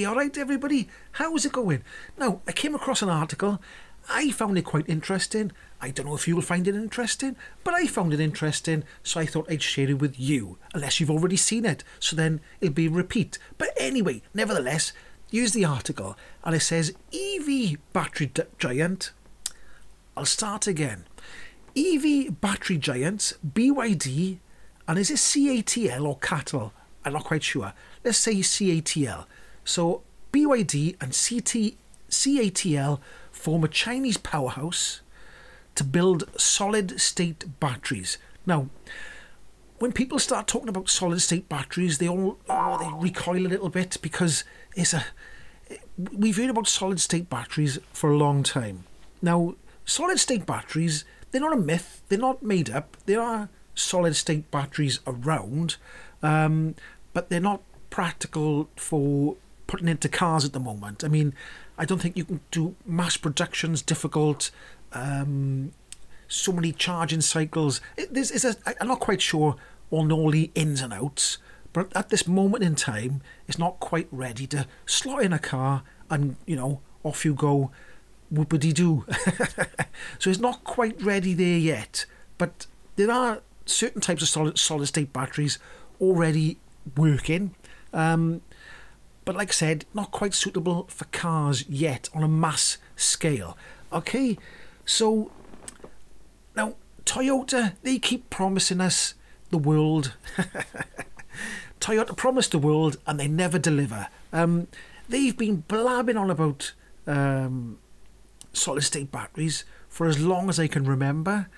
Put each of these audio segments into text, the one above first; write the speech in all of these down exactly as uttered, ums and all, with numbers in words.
Hey, all right, everybody, how's it going? Now, I came across an article. I found it quite interesting. I don't know if you'll find it interesting, but I found it interesting, so I thought I'd share it with you, unless you've already seen it, so then it'll be a repeat. But anyway, nevertheless, here's the article, and it says, E V battery giant, I'll start again, E V battery giants, B Y D, and is it C A T L or C A T L? I'm not quite sure. Let's say C A T L. So B Y D and C A T L form a Chinese powerhouse to build solid-state batteries. Now, when people start talking about solid-state batteries, they all oh, they recoil a little bit because it's a we've heard about solid-state batteries for a long time. Now, solid-state batteries, they're not a myth. They're not made up. There are solid-state batteries around, um, but they're not practical for putting into cars at the moment. I mean, I don't think you can do mass productions, difficult, um, so many charging cycles. It, this is a, I'm not quite sure on all the ins and outs, but at this moment in time, it's not quite ready to slot in a car and, you know, off you go, whoopity-doo. So it's not quite ready there yet, but there are certain types of solid, solid-state batteries already working, um, but like I said, not quite suitable for cars yet on a mass scale. Okay, so now Toyota, they keep promising us the world. Toyota promised the world and they never deliver. Um, they've been blabbing on about um, solid-state batteries for as long as I can remember,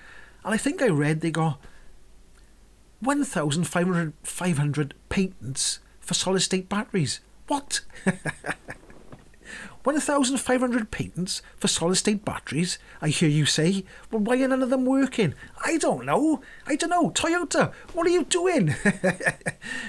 and I think I read they got one thousand five hundred patents for solid-state batteries. What? one thousand five hundred patents for solid-state batteries, I hear you say. Well, why are none of them working? I don't know. I don't know. Toyota, what are you doing?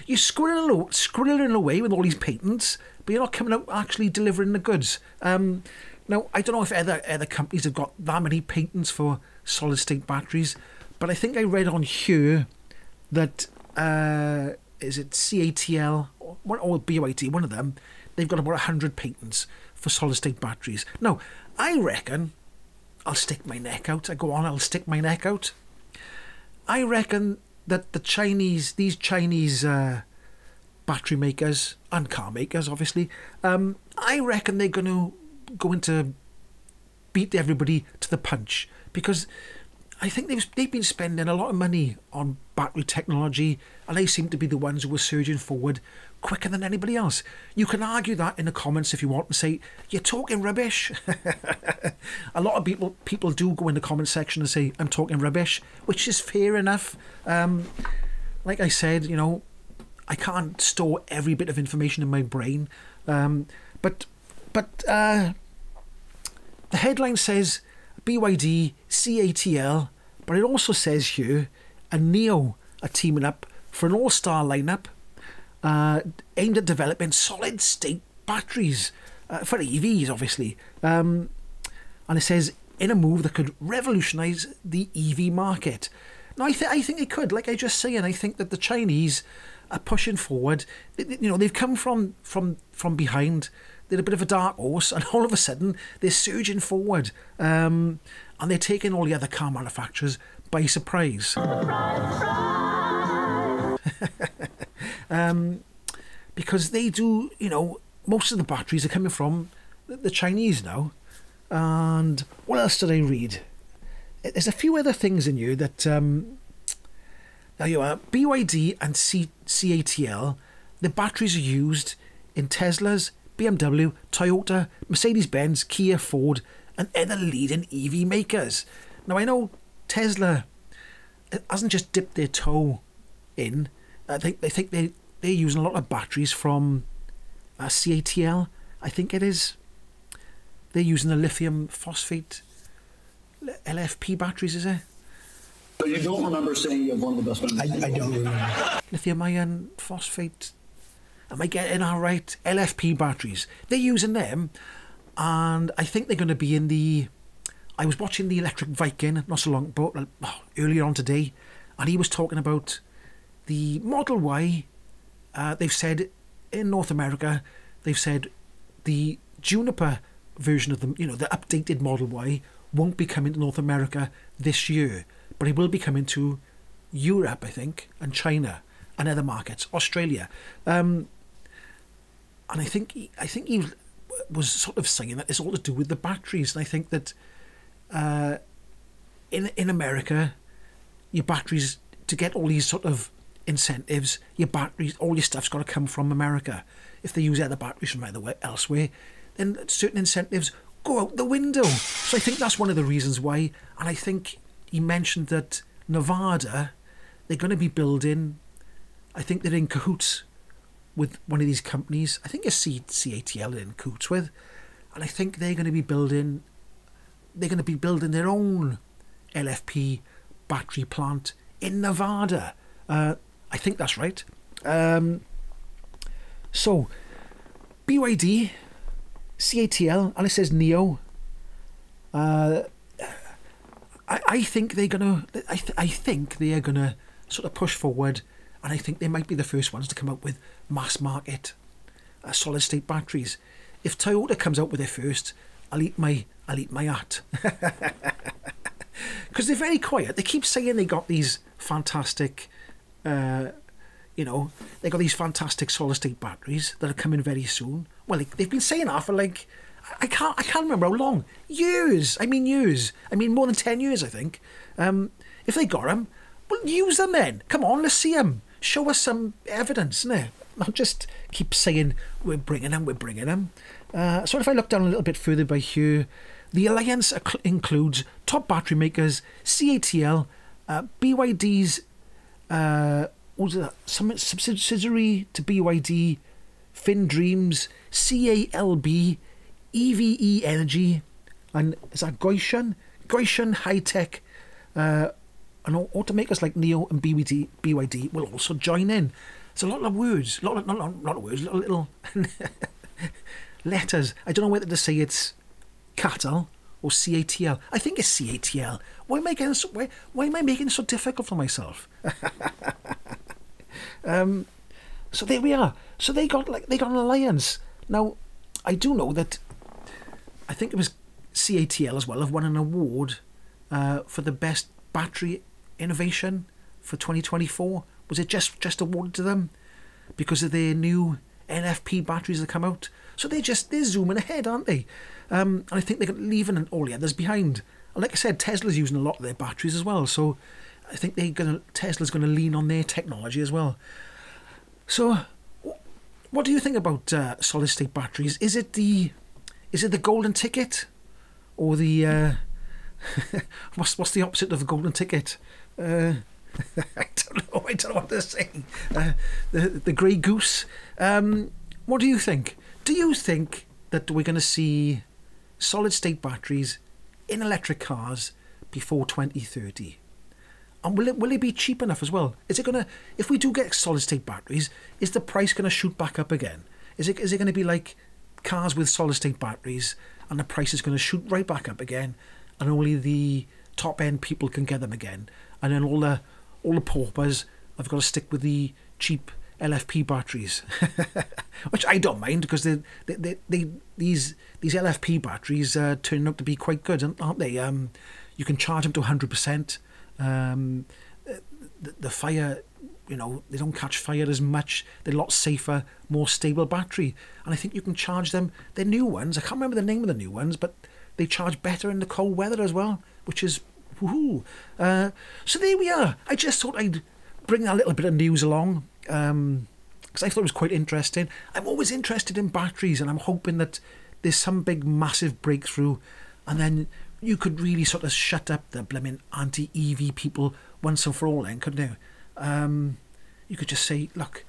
You're squirreling, squirreling away with all these patents, but you're not coming out actually delivering the goods. Um, now, I don't know if other, other companies have got that many patents for solid-state batteries, but I think I read on here that, uh, is it C A T L or, or B Y D, one of them, they've got about one hundred patents for solid-state batteries. Now, I reckon, I'll stick my neck out, I go on, I'll stick my neck out. I reckon that the Chinese, these Chinese uh, battery makers, and car makers, obviously, um, I reckon they're going to go into beat everybody to the punch, because I think they've, they've been spending a lot of money on battery technology, and they seem to be the ones who are surging forward quicker than anybody else. You can argue that in the comments if you want and say, you're talking rubbish. A lot of people people do go in the comment section and say, I'm talking rubbish, which is fair enough. Um, like I said, you know, I can't store every bit of information in my brain. Um, but but uh, the headline says, B Y D, C A T L, but it also says here, and N I O are teaming up for an all-star lineup uh, aimed at developing solid-state batteries uh, for E Vs, obviously. Um, and it says, in a move that could revolutionise the E V market. Now, I, th I think it could. Like I just said, and I think that the Chinese are pushing forward. You know, they've come from from from behind. They're a bit of a dark horse, and all of a sudden they're surging forward, um, and they're taking all the other car manufacturers by surprise. Surprise, surprise. um, because they do, you know, most of the batteries are coming from the Chinese now. And what else did I read? There's a few other things in here that um, now you are B Y D and C A T L. The batteries are used in Teslas, B M W, Toyota, Mercedes-Benz, Kia, Ford, and other leading E V makers. Now, I know Tesla hasn't just dipped their toe in. I think they think they they're using a lot of batteries from uh, C A T L. I think it is. They're using the lithium phosphate L F P batteries, is it? But you don't remember saying you have one of the best ones. I, I don't remember. Lithium ion phosphate. Am I getting all right? L F P batteries. They're using them, and I think they're going to be in the... I was watching the Electric Viking not so long, but oh, earlier on today, and he was talking about the Model Y. Uh, they've said in North America, they've said the Juniper version of them, you know, the updated Model Y, won't be coming to North America this year, but it will be coming to Europe, I think, and China and other markets, Australia. Um, and I think he, I think he was sort of saying that it's all to do with the batteries. And I think that uh, in in America, your batteries, to get all these sort of incentives, your batteries, all your stuff's got to come from America. If they use other batteries from either elsewhere, then certain incentives go out the window. So I think that's one of the reasons why. And I think he mentioned that Nevada, they're going to be building, I think they're in cahoots with one of these companies. I think it's C A T L in cahoots with. And I think they're going to be building, they're going to be building their own L F P battery plant in Nevada. Uh, I think that's right. Um, so, B Y D, C A T L, and it says N I O. Uh, I I think they're gonna. I th I think they are gonna sort of push forward, and I think they might be the first ones to come out with mass market uh, solid state batteries. If Toyota comes out with it first, I'll eat my I'll eat my hat. Because they're very quiet. They keep saying they got these fantastic, uh, you know, they got these fantastic solid state batteries that are coming very soon. Well, they've been saying that for like, I can't, I can't remember how long. Years. I mean, years. I mean, more than ten years, I think. Um, if they got them, well, use them then. Come on, let's see them. Show us some evidence, innit? Not just keep saying we're bringing them, we're bringing them. Uh, so if I look down a little bit further by here, the alliance includes top battery makers, C A T L, uh, B Y D's, uh, what was that? Some subsidiary to B Y D, FinDreams, C A L B, EVE Energy, and is that Gotion? Gotion High Tech, uh, and automakers like N I O and B Y D will also join in. It's a lot of words, lot of, not, not, not words, little, little letters. I don't know whether to say it's C A T L or C A T L. I think it's C A T L. Why am I getting so, why, why am I making it so difficult for myself? um, so there we are. So they got like they got an alliance. Now, I do know that I think it was C A T L as well have won an award uh, for the best battery innovation for twenty twenty-four. Was it just just awarded to them because of their new L F P batteries that come out? So they're just they're zooming ahead, aren't they? Um, and I think they're leaving all the others behind. And like I said, Tesla's using a lot of their batteries as well. So I think they're gonna Tesla's going to lean on their technology as well. So what do you think about uh, solid state batteries? Is it the is it the golden ticket, or the uh, what's what's the opposite of the golden ticket? Uh, I don't know. I don't know what to say. Uh, the the grey goose. Um, what do you think? Do you think that we're going to see solid state batteries in electric cars before twenty thirty? And will it will it be cheap enough as well? Is it gonna if we do get solid state batteries, is the price gonna shoot back up again? Is it is it gonna be like cars with solid state batteries and the price is gonna shoot right back up again, and only the top end people can get them again, and then all the all the paupers have got to stick with the cheap L F P batteries, which I don't mind because they they they, they these these L F P batteries uh, turn out to be quite good, aren't they? Um, you can charge them to one hundred percent. Um, the, the fire, you know, they don't catch fire as much. They're a lot safer, more stable battery, and I think you can charge them. They're new ones. I can't remember the name of the new ones, but they charge better in the cold weather as well, which is woohoo. Uh, so there we are. I just thought I'd bring that little bit of news along because um, I thought it was quite interesting. I'm always interested in batteries, and I'm hoping that there's some big, massive breakthrough, and then you could really sort of shut up the blimmin' anti-E V people once and for all then, couldn't you? Um, you could just say, look,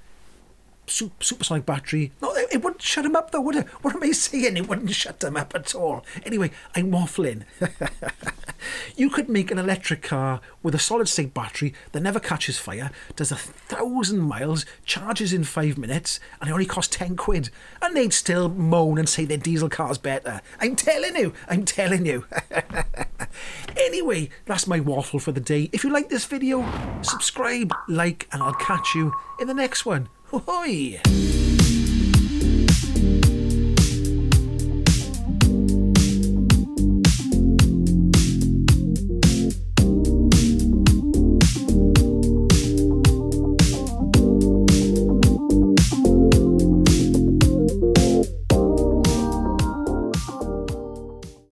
super, supersonic battery. No, it wouldn't shut them up though, would it? What am I saying? It wouldn't shut them up at all. Anyway, I'm waffling. You could make an electric car with a solid-state battery that never catches fire, does a thousand miles, charges in five minutes, and it only costs ten quid. And they'd still moan and say their diesel car's better. I'm telling you, I'm telling you. Anyway, that's my waffle for the day. If you like this video, subscribe, like, and I'll catch you in the next one. Ho-hoi!